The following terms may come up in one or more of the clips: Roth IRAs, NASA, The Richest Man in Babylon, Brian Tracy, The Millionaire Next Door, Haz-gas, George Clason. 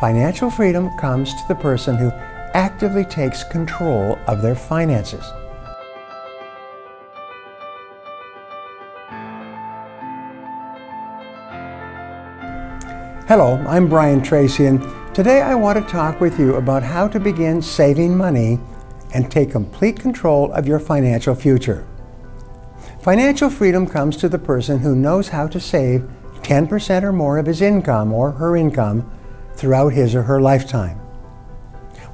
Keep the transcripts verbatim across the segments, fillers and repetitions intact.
Financial freedom comes to the person who actively takes control of their finances. Hello, I'm Brian Tracy, and today I want to talk with you about how to begin saving money and take complete control of your financial future. Financial freedom comes to the person who knows how to save ten percent or more of his income or her income throughout his or her lifetime.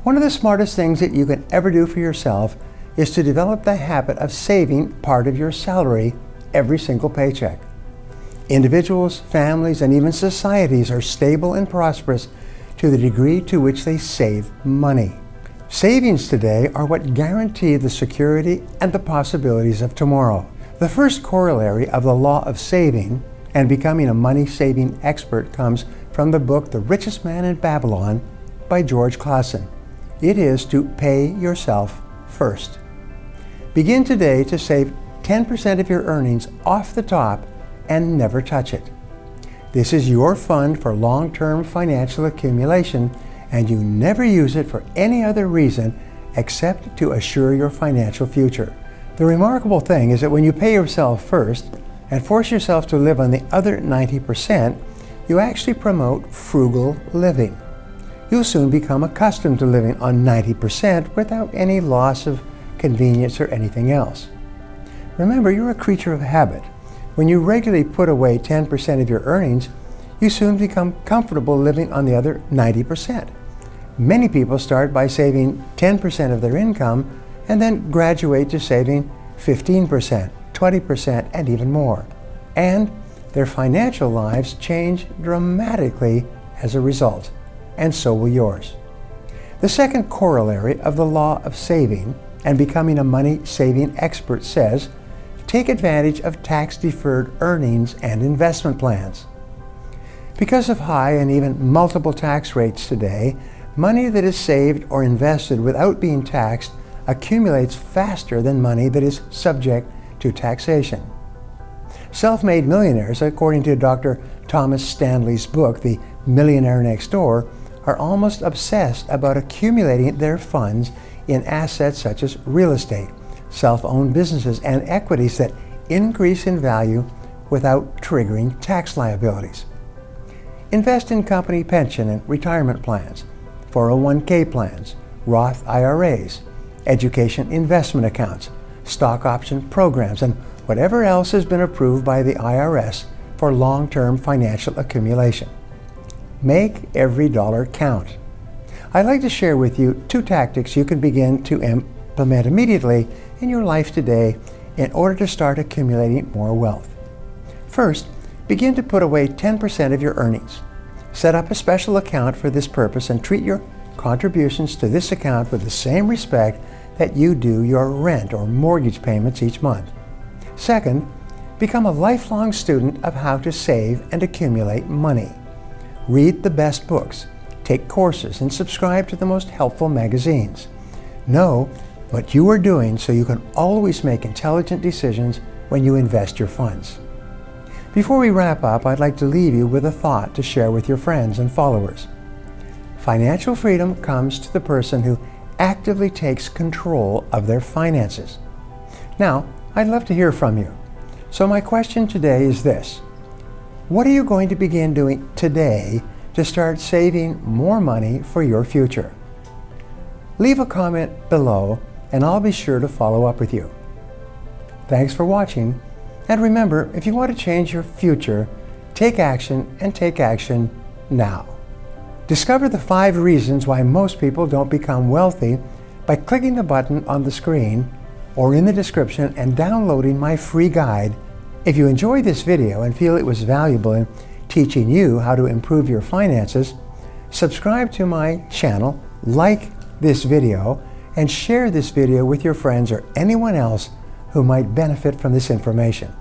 One of the smartest things that you can ever do for yourself is to develop the habit of saving part of your salary every single paycheck. Individuals, families, and even societies are stable and prosperous to the degree to which they save money. Savings today are what guarantee the security and the possibilities of tomorrow. The first corollary of the law of saving and becoming a money-saving expert comes from the book The Richest Man in Babylon by George Clason. It is to pay yourself first. Begin today to save ten percent of your earnings off the top and never touch it. This is your fund for long-term financial accumulation, and you never use it for any other reason except to assure your financial future. The remarkable thing is that when you pay yourself first and force yourself to live on the other ninety percent, you actually promote frugal living. You'll soon become accustomed to living on ninety percent without any loss of convenience or anything else. Remember, you're a creature of habit. When you regularly put away ten percent of your earnings, you soon become comfortable living on the other ninety percent. Many people start by saving ten percent of their income and then graduate to saving fifteen percent, twenty percent, and even more. And their financial lives change dramatically as a result, and so will yours. The second corollary of the law of saving and becoming a money-saving expert says, take advantage of tax-deferred earnings and investment plans. Because of high and even multiple tax rates today, money that is saved or invested without being taxed accumulates faster than money that is subject to taxation. Self-made millionaires, according to Doctor Thomas Stanley's book, The Millionaire Next Door, are almost obsessed about accumulating their funds in assets such as real estate, self-owned businesses, and equities that increase in value without triggering tax liabilities. Invest in company pension and retirement plans, four oh one K plans, Roth I R As, education investment accounts, stock option programs, and whatever else has been approved by the I R S for long-term financial accumulation. Make every dollar count. I'd like to share with you two tactics you can begin to implement immediately in your life today in order to start accumulating more wealth. First, begin to put away ten percent of your earnings. Set up a special account for this purpose and treat your contributions to this account with the same respect that you do your rent or mortgage payments each month. Second, become a lifelong student of how to save and accumulate money. Read the best books, take courses, and subscribe to the most helpful magazines. Know what you are doing so you can always make intelligent decisions when you invest your funds. Before we wrap up, I'd like to leave you with a thought to share with your friends and followers. Financial freedom comes to the person who actively takes control of their finances. Now, I'd love to hear from you. So my question today is this: what are you going to begin doing today to start saving more money for your future? Leave a comment below and I'll be sure to follow up with you. Thanks for watching, and remember, if you want to change your future, take action, and take action now. Discover the five reasons why most people don't become wealthy by clicking the button on the screen or in the description and downloading my free guide. If you enjoyed this video and feel it was valuable in teaching you how to improve your finances, subscribe to my channel, like this video, and share this video with your friends or anyone else who might benefit from this information.